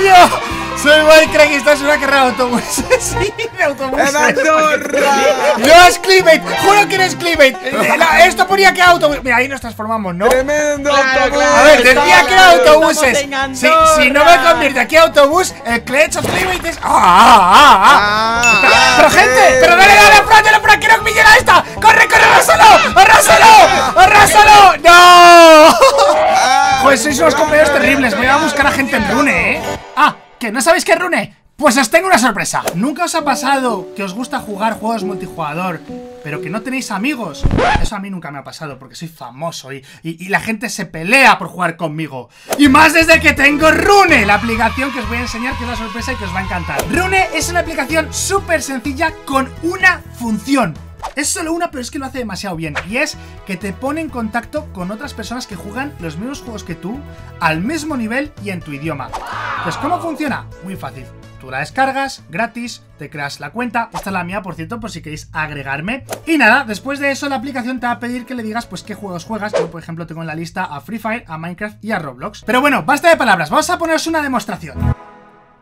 coño. Soy Mikecrack y estás en una carrera de autobuses. Sí, de autobuses. ¡No es clickbait! ¡Juro que no es clickbait! Esto ponía que era autobuses. Mira, ahí nos transformamos, ¿no? ¡Tremendo autobús! Claro, a ver, decía que era autobuses. Si no me convierte aquí a autobús, el que he hecho clickbait es... ¡Pero gente! ¡Pero dale, Fran! ¡Que no me llega esta! ¡Corre, corre! ¡Arrásalo! ¡No! Pues sois unos compañeros terribles. Voy a buscar a gente en Rune, ¿eh? ¡Ah! ¿Que no sabéis qué es Rune? Pues os tengo una sorpresa. ¿Nunca os ha pasado que os gusta jugar juegos multijugador, pero que no tenéis amigos? Eso a mí nunca me ha pasado, porque soy famoso y la gente se pelea por jugar conmigo. Y más desde que tengo Rune, la aplicación que os voy a enseñar, que es una sorpresa y que os va a encantar. Rune es una aplicación súper sencilla con una función. Es solo una, pero es que lo hace demasiado bien. Y es que te pone en contacto con otras personas que juegan los mismos juegos que tú, al mismo nivel y en tu idioma. Pues ¿cómo funciona? Muy fácil. Tú la descargas, gratis, te creas la cuenta. Esta es la mía, por cierto, por si queréis agregarme. Y nada, después de eso la aplicación te va a pedir que le digas pues qué juegos juegas. Yo, por ejemplo, tengo en la lista a Free Fire, a Minecraft y a Roblox. Pero bueno, basta de palabras, vamos a poneros una demostración.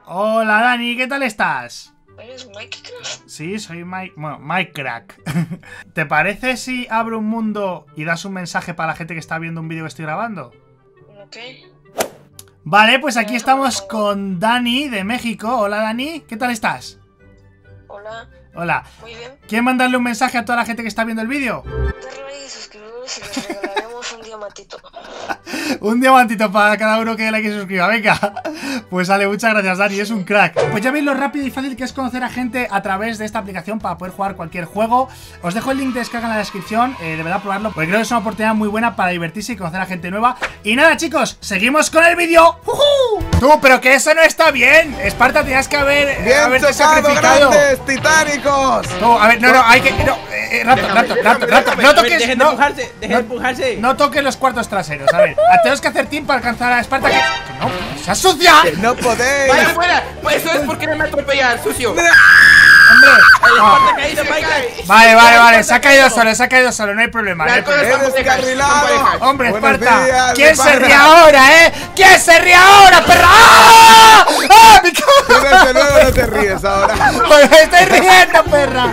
Hola Dani, ¿qué tal estás? ¿Eres Mikecrack? Sí, soy Mikecrack. ¿Te parece si abro un mundo y das un mensaje para la gente que está viendo un vídeo que estoy grabando? Ok. Vale, pues aquí estamos con Dani de México. Hola Dani, ¿qué tal estás? Hola. Hola. Muy bien. ¿Quieren mandarle un mensaje a toda la gente que está viendo el vídeo? Darle y suscribiros y les regalaremos un diamantito. Un diamantito para cada uno que dé like y suscriba, venga. Pues vale, muchas gracias Dani, es un crack. Pues ya veis lo rápido y fácil que es conocer a gente a través de esta aplicación para poder jugar cualquier juego. Os dejo el link de descarga en la descripción, de verdad probarlo, porque creo que es una oportunidad muy buena para divertirse y conocer a gente nueva. Y nada chicos, seguimos con el vídeo. Tú, pero que eso no está bien. Esparta, tenías que haberte sacrificado. ¡Grandes titánicos! Tú, a ver, no, hay que... No, Raptor, no toques... Dejen de empujarse, No toques los cuartos traseros, a ver. Tenemos que hacer team para alcanzar a Esparta. Que no, se asucia. No podéis. Vaya fuera. Pues eso es porque no me atropellan, sucio. Hombre, Esparta ha caído, Mike. Vale, se ha caído solo, no hay problema. Hombre, Esparta, ¿quién se ríe ahora, ¿Quién se ríe ahora, perra? ¡Ah! ¡Mi cabeza! De nuevo no te ríes ahora. Me estoy riendo, perra.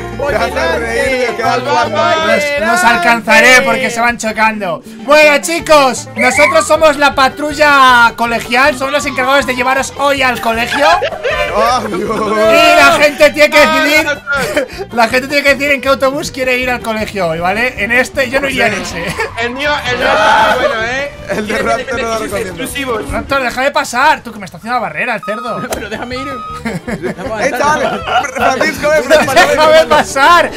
Los alcanzaré porque se van chocando. Bueno, chicos, nosotros somos la patrulla colegial, somos los encargados de llevaros hoy al colegio. Y la gente tiene que decidir, en qué autobús quiere ir al colegio hoy, ¿vale? En este, yo no iría en ese. El mío está bueno, el de Raptor no lo recomiendo. Raptor, déjame pasar, tú que me está haciendo la barrera, el cerdo. Pero déjame ir. Francisco, déjame pasar.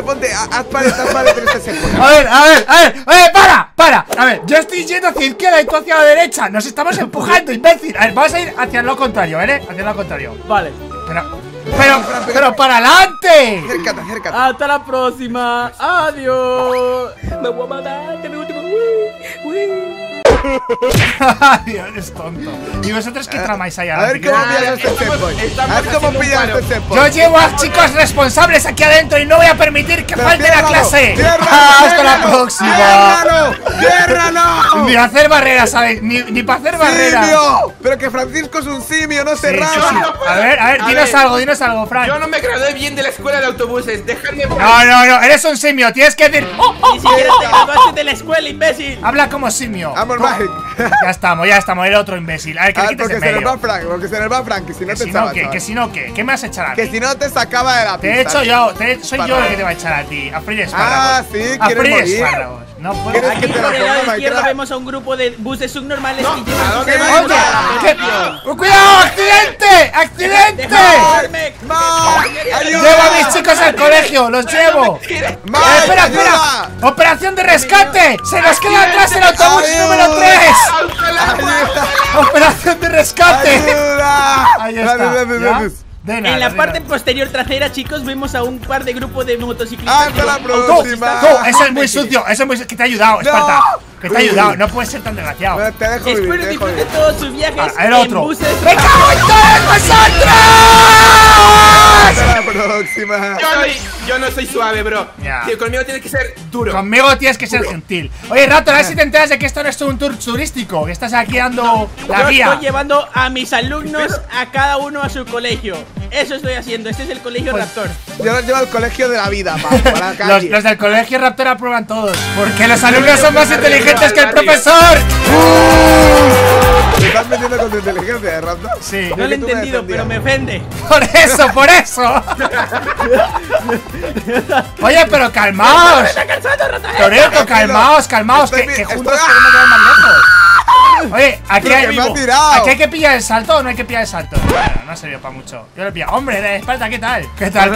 Ponte, haz pared 360. A ver, para. A ver, yo estoy yendo hacia izquierda y tú hacia la derecha. Nos estamos empujando, imbécil. A ver, vamos a ir hacia lo contrario, ¿vale? Hacia lo contrario. Vale. Pero para adelante. Acércate. Hasta la próxima. Adiós. Me voy a matar, te me último. Dios, es tonto. ¿Y vosotros qué tramáis allá? A ver cómo pillas este checkpoint. Yo llevo a chicos responsables aquí adentro y no voy a permitir que falte la clase. Hasta la próxima. ¡Ciérralo! Ni hacer barreras, ¿sabes? Ni para hacer barreras. ¡Simio! Pero que Francisco es un simio, no se raba. A ver, dinos algo, Fran. Yo no me gradué bien de la escuela de autobuses. Dejadme. No, eres un simio. Tienes que decir. Ni siquiera te graduaste de la escuela, imbécil. Habla como simio. Ya estamos, el otro imbécil. A ver, que le quites en medio. Porque se nos va Frank, que si no te echabas. ¿Qué me has echado a mí? Que si no te sacaba de la pista. Soy yo el que te va a echar a ti. A Free Espárragos. Ah, sí, no puedo. Aquí por el lado izquierdo vemos a un grupo de buses subnormales que llevan. ¿A dónde vas? ¡Cuidado! ¡Accidente! ¡Llevo a mis chicos al colegio! ¡Los llevo! ¡Espera! ¡Operación de rescate! ¡Se nos queda atrás el autobús número 3! ¡Operación de rescate! Ahí está. Nada, en la parte posterior trasera, chicos, vemos a un par de grupos de motociclistas. ¡Hasta la próxima! Eso es muy sucio, que te ha ayudado, Esparta. Que te ha ayudado, no puedes ser tan desgraciado. Espero disfrute todos sus viajes en buses. ¡Me cago en todos vosotros! Hasta la próxima. Yo no soy suave, bro. Conmigo tienes que ser duro. Conmigo tienes que ser gentil. Oye, Raptor, a ver si te enteras de que esto no es todo un tour turístico. Que estás aquí dando la guía. Yo estoy llevando a mis alumnos, a cada uno a su colegio. Eso estoy haciendo. Este es el colegio Raptor. Yo los llevo al colegio de la vida, para la calle. Los del colegio Raptor aprueban todos. Porque los alumnos son más inteligentes que el profesor. ¿Te estás metiendo con tu inteligencia, Raptor? Sí. No lo he entendido, pero me ofende. Por eso, por eso. Oye, pero calmaos. Toreto, calmaos, calmaos. Que juntos podemos llegar más lejos. Oye, aquí hay que pillar el salto o no hay que pillar el salto. Bueno, no ha servido para mucho. Yo lo he pillado. Hombre, de Esparta, ¿qué tal? ¿Qué tal?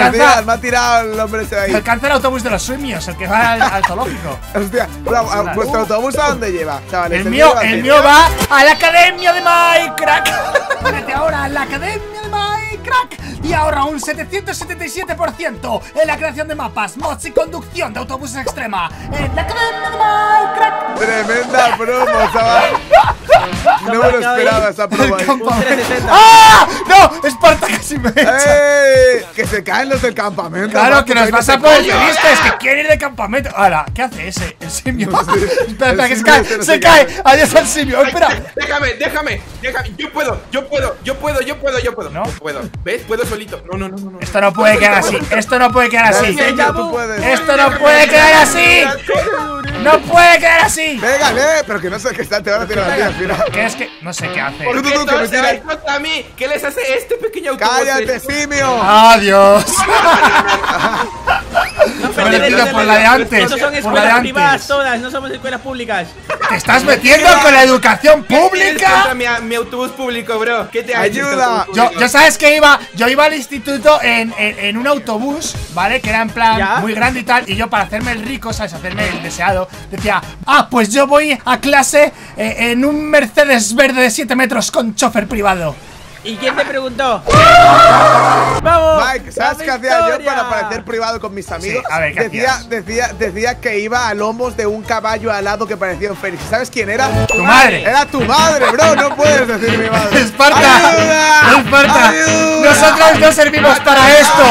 Me ha tirado el hombre ese ahí. Me alcanza el autobús de los sueños, el que va al zoológico. Hostia, ¿vuestro autobús a dónde lleva, chavales? El mío va a la academia de Mikecrack. Ponete ahora a la academia de Mikecrack y ahorra un 777% en la creación de mapas, mods y conducción de autobuses extrema. En la academia de Mikecrack. Tremenda promo, chaval. No me lo esperaba esa promo. ¡Ah! ¡No! ¡Esparta casi me echa! ¡Que se caen los del campamento! ¡Claro, que nos vas a poner listas! ¡Que quieren ir de campamento! ¡Hala! ¿Qué hace ese? ¡El simio! ¡Espera, espera, que se cae! ¡Se cae! ¡Adiós al simio! ¡Espera! ¡Déjame, déjame! ¡Yo puedo! ¿No? ¡Puedo! ¿Ves? ¡Puedo solito! ¡No! ¡Esto no puede quedar así! ¡Esto no puede quedar así! ¡Esto no puede quedar así! ¡No puede quedar así! ¡Venga, pero que no sé qué está! ¡Te van a tirar al final! ¿Qué es que...? No sé qué hace. ¿Por qué todo se va contra mí? ¿Qué les hace este pequeño autobús? ¡Cállate, simio! ¡Adiós! No me tiro por la de antes. Estos son escuelas privadas todas, no somos escuelas públicas. ¿Te estás metiendo con la educación pública? Mi autobús público, bro. ¿Qué te ayuda? Yo sabes que iba. Yo iba al instituto en un autobús, ¿vale? Que era en plan muy grande y tal. Y yo, para hacerme el rico, ¿sabes? Hacerme el deseado, decía: ah, pues yo voy a clase en un Mercedes verde de 7 metros con chofer privado. ¿Y quién te preguntó? ¡Vamos! Mike, ¿sabes qué hacía yo para parecer privado con mis amigos? Sí, a ver, ¿qué decía que iba a lomos de un caballo alado que parecía un fénix. ¿Sabes quién era? ¡Tu madre! ¡Era tu madre, bro! ¡No puedes decir mi madre! ¡Esparta! ¡Ayuda! ¡Esparta! ¡Ayuda! ¡Nosotros no servimos para esto!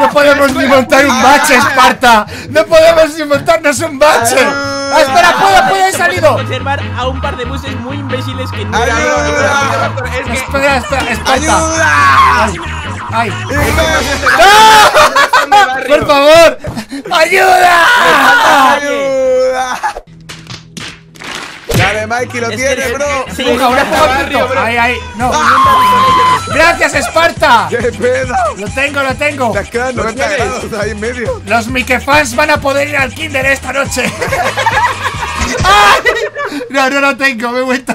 ¡No podemos ni montar un bache, Esparta! ¡No podemos ni montarnos un bache! ¡Ayuda! Ah, espera, puedo, he salido. Conservar a un par de buses muy imbéciles que no. ¡Ayuda! Espera, espera. ¡Ayuda! ¡Ay! ¡No! ¡Por favor! ¡Ayuda! ¡Ayuda! Dale, Mikey, lo tiene, bro. Empuja, ahora empuja. Ahí, ahí. No. Gracias, Esparta. ¡Qué pedo! Lo tengo. Te quedan 90 grados ahí en medio. Los Mikefans van a poder ir al kinder esta noche. ¡Ay! No lo tengo, me he vuelto.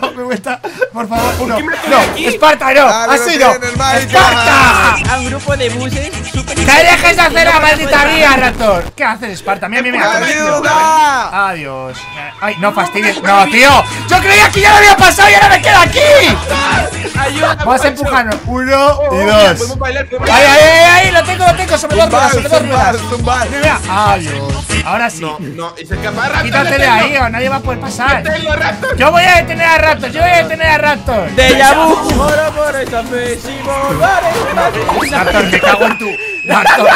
Por favor, uno. No, Esparta, no. Ha sido Esparta. A un grupo de buses super. ¡Te dejes de hacer la maldita guía, Raptor! ¿Qué haces, Esparta? Mira. ¡Ayuda! Adiós. Ay, no fastidies. No, tío. Yo creía que ya lo había pasado y ahora me quedo aquí. Ayuda. Vamos a empujarnos. Uno y dos. Ahí, lo tengo. Sobre dos ruedas, Mira. Adiós. Ahora sí. No, y se escapa Raptor. Quítate de ahí, o nadie va a poder pasar. Yo voy a detener a Raptor. Deja vu. Raptor, me cago en tu. ¡Raptor!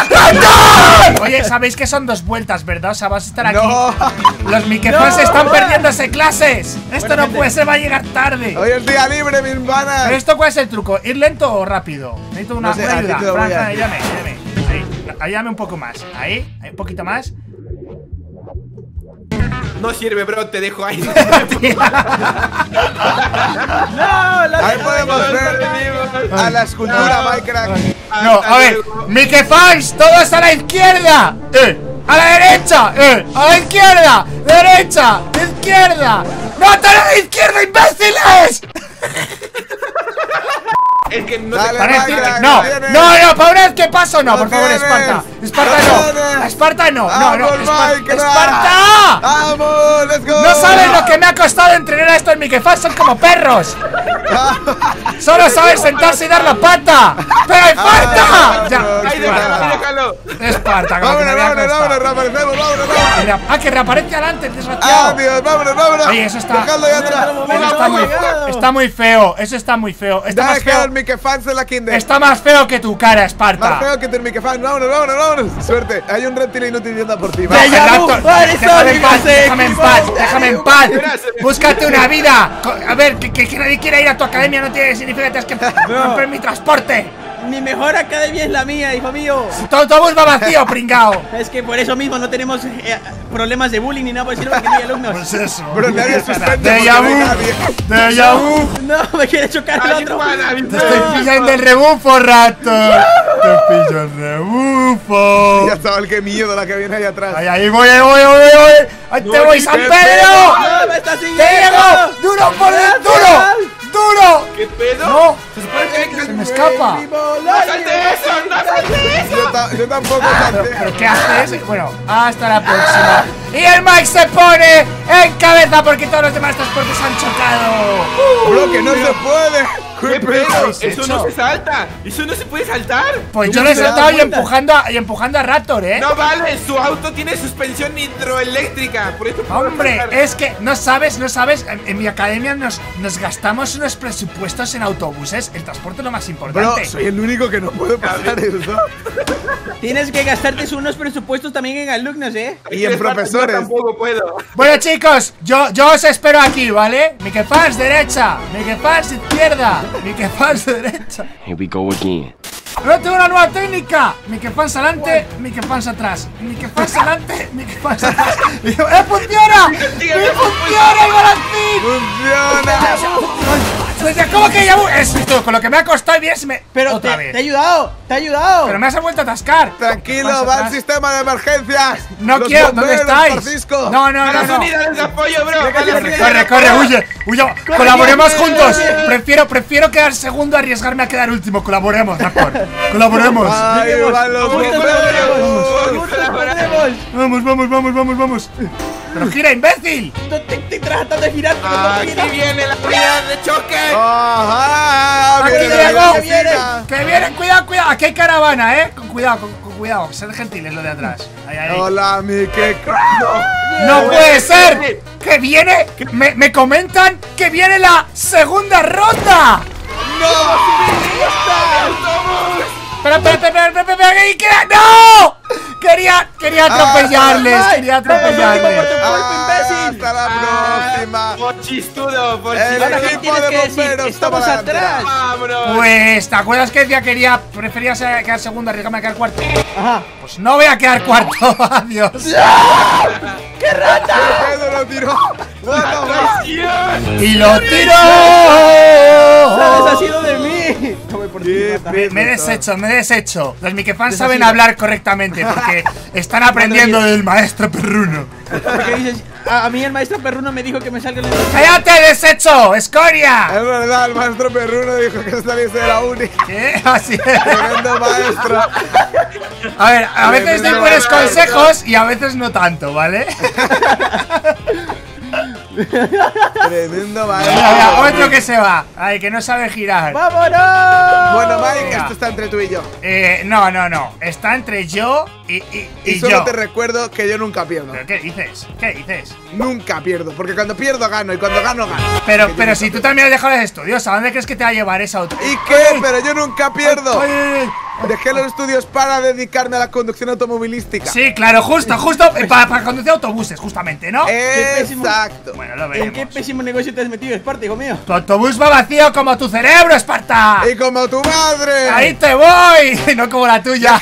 Oye, sabéis que son dos vueltas, ¿verdad? O sea, vas a estar aquí. Los Mikefans están perdiéndose clases. Esto no puede ser, va a llegar tarde. Hoy es día libre, mis vanas. ¿Pero esto cuál es el truco? ¿Ir lento o rápido? Necesito una vuelta. Ayúdame un poco más. Ahí, un poquito más. No sirve, bro, te dejo ahí. Ahí podemos ver a la escultura Minecraft. No, a ver, Mikefans, todos a la izquierda. A la derecha. A la izquierda. Derecha. Izquierda. ¡No, a la izquierda, imbéciles! Es que no te parece. No, para una vez que paso, no, por favor, Esparta. Esparta, no. Vamos, let's go. No sabes lo que me ha costado entrenar a estos Mikefans, son como perros. Solo sabes sentarse y dar la pata. ¡Pero Esparta! Ya, Esparta, vámonos, que reaparece adelante, desgraciado. Adiós, vámonos. Oye, eso está muy feo. Eso está muy feo. Está más feo. Mikefan en la Kinder. Está más feo que tu cara, Esparta. Más feo que tu Mikefan. Vámonos, vámonos, vámonos. Suerte. Hay un reptil inútil yendo por ti. Déjame en paz. Déjame en paz. Búscate una vida. A ver, que nadie quiera ir a tu academia no tiene significado. Es que romper mi transporte. Mi mejor academia es la mía, hijo mío. Tu autobús va vacío, pringao. Es que por eso mismo no tenemos problemas de bullying ni nada por decirlo, porque no hay alumnos. Pues eso. Pero nadie suspende. ¡Deja vu! No, me quiere chocar el otro. Te estoy pillando el rebufo, rato. Te pillo el rebufo. Ya estaba el que miedo la que viene ahí atrás. Ahí voy. Ahí te voy, San Pedro. Te llevo. Duro por el duro. ¡Duro! ¿Qué pedo? ¡No! ¡Se me escapa! ¡No salte eso! Yo tampoco salte. ¿Pero qué hace eso? Bueno, hasta la próxima. Y el Mike se pone en cabeza porque todos los demás transportes han chocado. ¡Bloque no se puede! ¿Qué pedo? Eso no se salta. Eso no se puede saltar. Pues yo lo he saltado y empujando a Raptor, ¿eh? No vale, su auto tiene suspensión hidroeléctrica. Por eso hombre, es que no sabes. En mi academia nos gastamos unos presupuestos en autobuses. El transporte es lo más importante. Bro, soy el único que no puede pasar eso. Tienes que gastarte unos presupuestos también en alumnos, ¿eh? Y en profesores. Yo tampoco puedo. Bueno, chicos, yo os espero aquí, ¿vale? Mikefans derecha, Mikefans izquierda. Mikefans de derecha. Here we go again. Pero tengo una nueva técnica. Mikefans adelante, Mikefans atrás. Mikefans adelante, Mikefans atrás. ¡Funciona! ¡Funciona el balancín! ¡Funciona! ¿Cómo que ya? Esto, con lo que me ha costado bien se me. Pero otra vez. Te he ayudado. Pero me has vuelto a atascar. Tranquilo, va el sistema de emergencias. No quiero. ¿Dónde estáis? Francisco. No. Unidades de apoyo, bro. Corre, huye. Colaboremos juntos. Prefiero quedar segundo a arriesgarme a quedar último. Colaboremos. Ay, vamos. Pero gira, imbécil. Te tratando de girar. Aquí viene la unidad de choque. Ajá. Aquí llegó. Que viene, cuidado. Aquí hay caravana, eh. Con cuidado. Sed gentiles lo de atrás. Ahí. Hola, Mikecrack. No puede ser. Que viene. Me comentan que viene la segunda ronda. ¡No! ¡Espera! ¡No! Quería atropellarles. Hasta la próxima. Mochistudo, por el equipo de bomberos. Estamos atrás. Vámonos. Pues, ¿te acuerdas que decía prefería quedar segundo, arriesgarme a quedar cuarto? Ajá. Pues no voy a quedar cuarto. Adiós. ¡Qué rata! ¡Pedro lo tiró! ¡Y lo tiró! ¡Sabes, ha sido de mí! Me he deshecho. Los Mikefans saben hablar correctamente porque están aprendiendo del maestro perruno. Porque dices, a mí el maestro perruno me dijo que me salga el... ¡Cállate, deshecho, escoria! Es verdad, el maestro perruno dijo que saliese de la uni. ¿Qué? Así es. Tremendo maestro. A ver, a veces doy buenos consejos y a veces no tanto, ¿vale? Tremendo maestro. Otro que se va. Ay, que no sabe girar. ¡Vámonos! Bueno, Mike, esto está entre tú y yo. No. Está entre yo y solo yo. Te recuerdo que yo nunca pierdo. ¿Pero qué dices? Nunca pierdo, porque cuando pierdo gano y cuando gano gano. Pero si tú también has dejado los estudios, ¿a dónde crees que te va a llevar esa auto? ¿Y qué? Ay, pero yo nunca pierdo. Ay. Dejé los estudios para dedicarme a la conducción automovilística. Sí, claro, justo para conducir autobuses, justamente, ¿no? Exacto. Bueno, lo veremos. ¿En qué pésimo negocio te has metido, Esparta, hijo mío? Tu autobús va vacío como tu cerebro, Esparta. Y como tu madre. Ahí te voy, no como la tuya.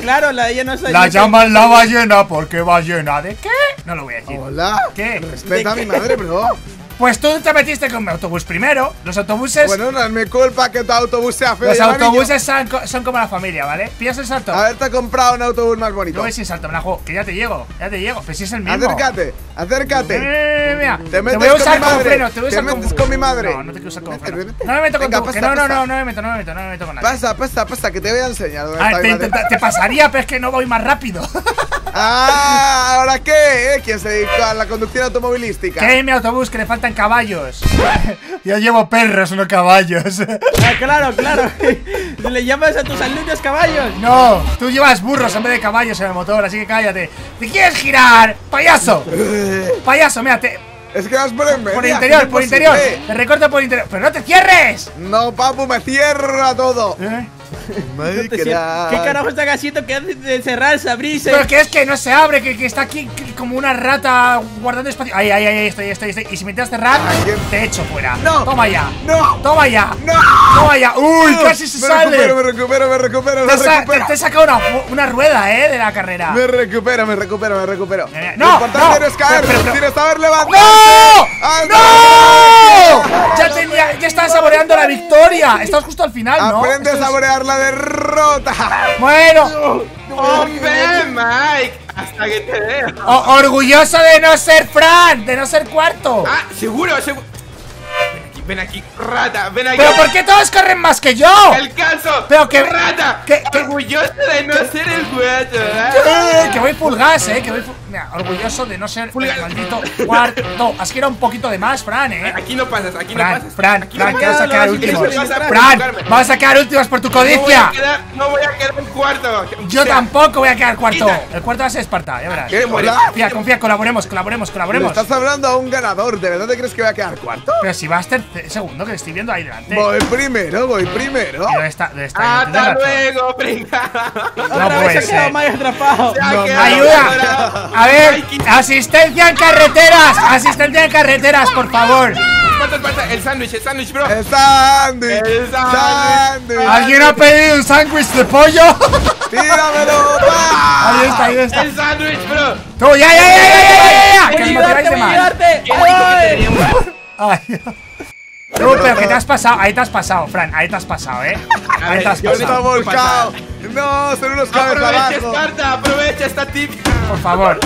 Claro, la de ella no es la llena. La llaman la ballena porque va llena de qué. No lo voy a decir. Hola. ¿Qué? Respeta a mi madre, bro. Pues tú te metiste con mi autobús primero. Los autobuses. Bueno, no es mi culpa que tu autobús sea feo. Los autobuses son como la familia, ¿vale? Pillas el salto. Haberte comprado un autobús más bonito. No ves sin salto, me la juego. Que ya te llego. Pues si es el mismo. Acércate. Mira. Te voy a usar con freno. Te metes con mi madre. No te quiero usar con freno. No me meto con tu. No me meto con nadie. Pasa, que te voy a enseñar. Te pasaría, pero es que no voy más rápido. Ah, ¿ahora qué? ¿Quién se dedica a la conducción automovilística? ¿Qué hay mi autobús que le faltan caballos? Yo llevo perros, no caballos. Ah, claro. ¿Le llamas a tus alumnos caballos? No, tú llevas burros en vez de caballos en el motor, así que cállate. ¿Te quieres girar? ¡Payaso! Mira, Es que vas por el medio. Por interior, por interior. Te recorto por interior. ¡Pero no te cierres! No, papu, me cierra todo. Madre que la... ¿Qué carajo esta casita que hace de cerrarse, abrirse? Pero que es que no se abre, que está aquí como una rata guardando espacio. Ay, ay, ay, estoy. Y si me intentas cerrar, te echo fuera. No. Toma ya. No. Toma ya. No. Toma ya. Uy, casi se sale. Me recupero. Te he sacado una rueda, de la carrera. Me recupero. No. Lo importante no es caer. Tienes que haber levantado. ¡No! ¡No! Ya estás saboreando la victoria. Estás justo al final, ¿no? Aprende a saborear la derrota. Bueno. ¡Hombre, Mike! Hasta que te veo. Orgulloso de no ser Fran, de no ser cuarto. Ah, seguro. Ven aquí, rata, ven aquí. ¿Pero por qué todos corren más que yo? ¡Alcanzo! Pero que rata. Orgulloso de no ser el cuarto. Que voy full gas, Mira, orgulloso de no ser el maldito cuarto. Has quedado un poquito de más, Fran, Aquí no pasas, Fran, que vas a quedar último. Fran, vas a quedar últimos por tu codicia. No voy a quedar en cuarto. Yo tampoco voy a quedar cuarto. El cuarto va a ser Esparta, ya verás. Confía, colaboremos. Estás hablando a un ganador, ¿de verdad te crees que voy a quedar cuarto? Pero si va a estar segundo, que estoy viendo ahí delante. Voy primero. ¿Dónde está? ¡Hasta luego, pringa! No puede ser. ¡Ayuda! A ver, asistencia en carreteras, por favor. El sándwich, bro. El sándwich. ¿Alguien ha pedido un sándwich de pollo? ¡Tíramelo! Ahí está. El sándwich, bro. ¡Tú, ya! ¡Que os matáis de más! Pero que te has pasado, Fran, ahí te has pasado, Ahí te has pasado. No, son unos cabezas abajo. Aprovecha esta tip. Por favor.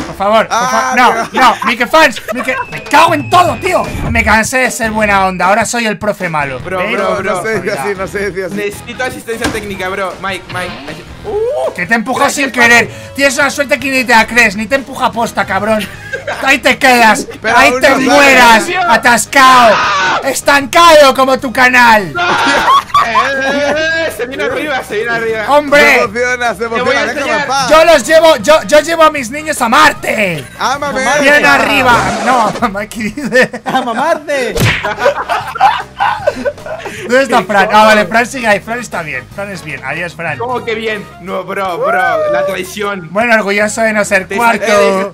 No, Mikefans. Me cago en todo, tío. Me cansé de ser buena onda, ahora soy el profe malo. Bro, no sé, necesito asistencia técnica, bro. Mike. Que te empujas sin querer. Tienes una suerte que ni te la crees, ni te empuja posta, cabrón. Ahí te quedas, pero ahí te mueras, atascado, estancado como tu canal. Se viene arriba. ¡Hombre! Se emociona, yo llevo a mis niños a Marte. ¡Ámame! Bien arriba. No, Mikey dice. ¡Ama Marte! ¿Dónde está Fran? Vale, Fran sigue ahí. Fran es bien. Adiós, Fran. ¿Cómo que bien? No, bro, la traición. Bueno, orgulloso de no ser cuarto.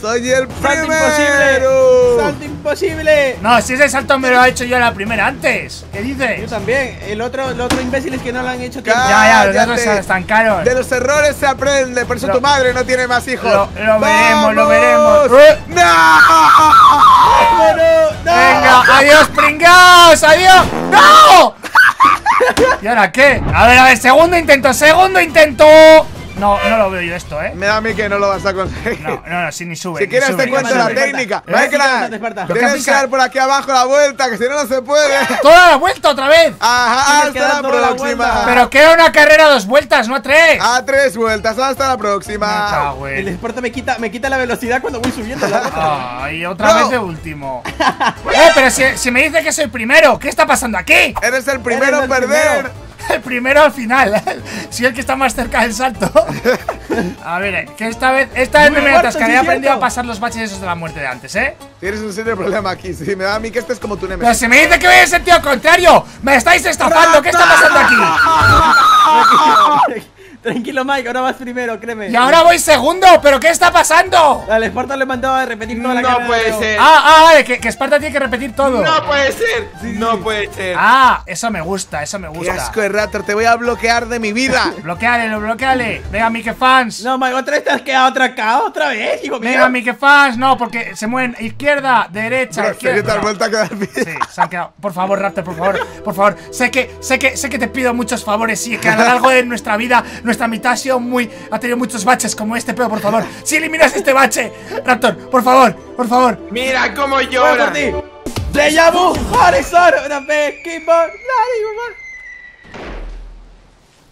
¡Soy el primero! ¡Salto imposible! No, si ese salto me lo ha hecho yo la primera antes. ¿Qué dices? Yo también. El otro imbécil es que no lo han hecho. Ya, los otros se estancaron. De los errores se aprende. Por eso tu madre no tiene más hijos. Lo veremos. ¡No! Venga, adiós, pringaos. ¡Adiós! ¡No! ¿Y ahora qué? A ver, segundo intento. No lo veo yo esto, Me da a mí que no lo vas a conseguir. No, si ni sube. Si quieres te cuento la técnica. Tienes que dar por aquí abajo la vuelta, que si no, no se puede. ¿Toda la vuelta otra vez? Ajá, hasta la próxima. Pero que era una carrera a 2 vueltas, no a 3. A 3 vueltas, hasta la próxima. El Esparta me quita la velocidad cuando voy subiendo. Ay, otra vez de último. Pero si me dice que soy primero, ¿qué está pasando aquí? Eres el primero en perder. El primero al final. Si el que está más cerca del salto. A ver, que esta vez me atascaré. He aprendido a pasar los baches esos de la muerte de antes, Tienes un serio problema aquí. Si me da a mí que este es como tu enemigo. Pero si me dice que voy en sentido contrario. Me estáis estafando. ¿Qué está pasando aquí? Tranquilo, Mike, ahora vas primero, créeme. Y ahora voy segundo, ¿pero qué está pasando? Dale, Esparta le mandaba a repetir toda la carrera. No puede ser. Vale, que Esparta tiene que repetir todo. No puede ser. Sí. No puede ser. Eso me gusta. Qué asco de Raptor, te voy a bloquear de mi vida. Bloqueale. Venga, Mikefans. No, Mike, otra vez te has quedado atracado otra vez, hijo mío. Venga, Mikefans, no, porque se mueven izquierda, derecha, izquierda. Sí, se han quedado. Por favor, Raptor, por favor. Sé que te pido muchos favores y que a lo largo de nuestra vida nuestra mitad ha tenido muchos baches como este, pero por favor, si eliminas este bache, Raptor, por favor. Mira cómo llora. Le llamo Horizon, una vez que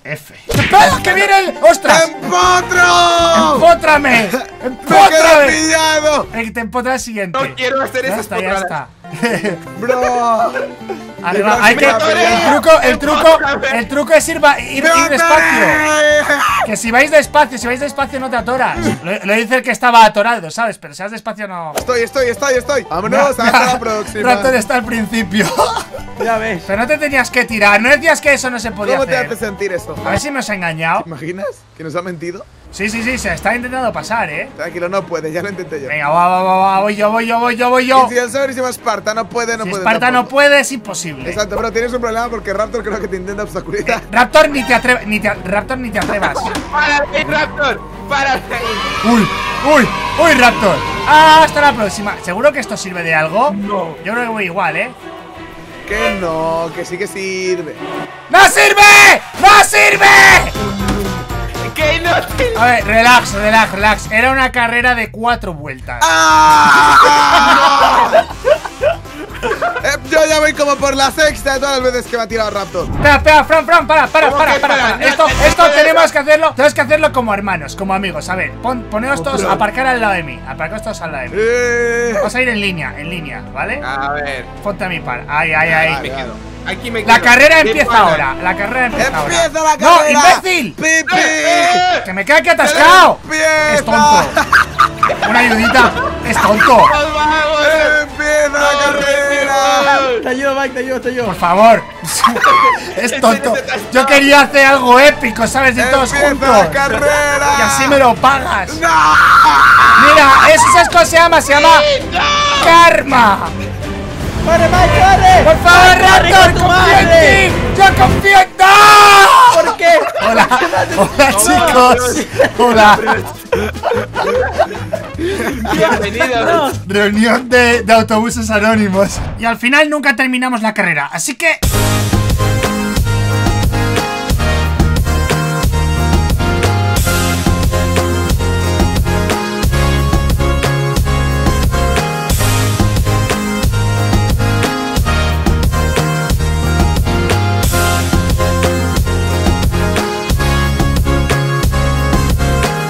F. ¡Espera que viene el! ¡Ostras! ¡Empotro! ¡Empótrame! ¡Empótrame! ¡Te he pillado! Te empotra el siguiente. No quiero hacer esas potradas. Bro. Arriba, hay que... El truco es ir despacio. Que si vais despacio no te atoras. Lo dice el que estaba atorado, ¿sabes? Pero si vas despacio no... Estoy. Vámonos a la próxima. Raptor está al principio. Ya ves. Pero no te tenías que tirar, no decías que eso no se podía hacer. ¿Cómo te hace sentir eso? A ver si nos ha engañado. ¿Te imaginas? ¿Que nos ha mentido? Sí, se está intentando pasar, ¿eh? Tranquilo, no puede, ya lo intenté yo. Venga, va, voy yo. Y si el severísimo Esparta no puede. Esparta no puede, es imposible. Exacto, pero tienes un problema porque Raptor creo que te intenta obstaculizar. Raptor, ni te atrevas. ¡Párate, Raptor! ¡Párate! ¡Uy, Raptor! ¡Hasta la próxima! ¿Seguro que esto sirve de algo? No. Yo creo que voy igual, ¿eh? Que no, que sí que sirve. ¡No sirve! A ver, relax. Era una carrera de 4 vueltas. ¡Ah! Yo ya voy como por la sexta de todas las veces que me ha tirado Raptor. Espera, Fran, para. Esto tenemos que hacerlo como hermanos, como amigos. A ver, poneos todos a aparcar al lado de mí. Vamos a ir en línea, ¿vale? A ver. Ponte a mi par. Ahí. Vale, me quedo. Aquí me quedo. La carrera empieza ahora. ¡No, imbécil! ¡Pipi! ¡Que me queda aquí atascado! ¡Es tonto! Una ayudita. ¡Es tonto! ¡Empieza la carrera! Te ayudo, Mike. Por favor. Es tonto. Yo quería hacer algo épico, ¿sabes? De todos juntos. Y así me lo pagas. ¡No! Mira, eso se llama karma. ¡Corre, Mike, corre! ¡Por favor, Raptor, confío en ti! ¡Yo confío en ti! ¿Por qué? Hola, chicos. Hola. Bienvenidos. Reunión de autobuses anónimos. Y al final nunca terminamos la carrera, así que...